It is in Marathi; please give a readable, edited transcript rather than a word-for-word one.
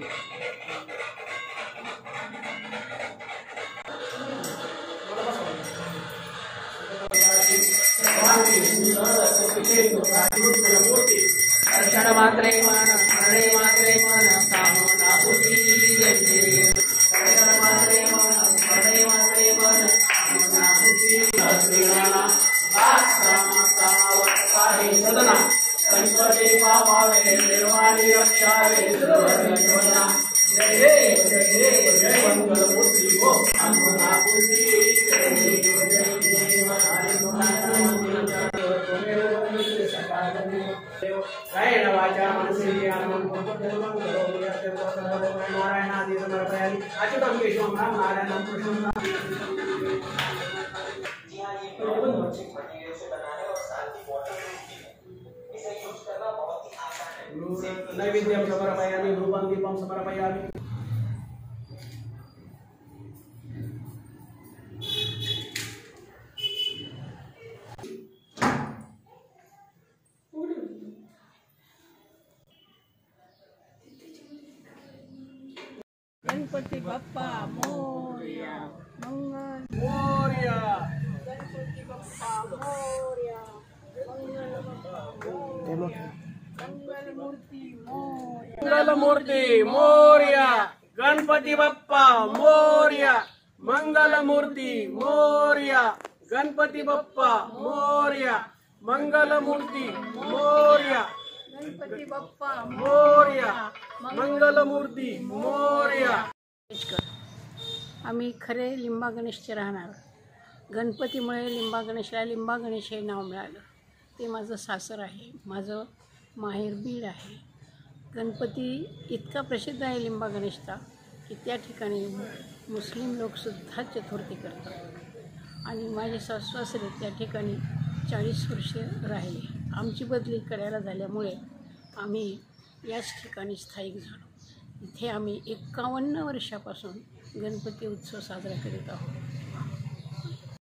Ganpati Bappa Moria Ganpati Bappa Moria Mangalmurti Morya Ganpati Bappa Moria Mangalmurti Morya Ganpati Bappa Moria Mangalmurti Morya Ganpati Bappa Moria Mangalmurti Morya. आम्ही खरे लिंबा गणेशचे राहणार. गणपतीमुळे लिंबा गणेशला लिंबा गणेश हे नाव मिळालं. ते माझं सासर आहे, माझं माहेर बीड आहे. गणपती इतका प्रसिद्ध आहे लिंबा गणेशचा की त्या ठिकाणी मुस्लिम लोकसुद्धा चतुर्थी करतात. आणि माझे सासू सासरे त्या ठिकाणी 40 वर्षे राहिले. आमची बदली करायला झाल्यामुळे आम्ही याच ठिकाणी स्थायिक झालो. इथे आम्ही 51 वर्षापासून गणपती उत्सव साजरा करीत आहोत.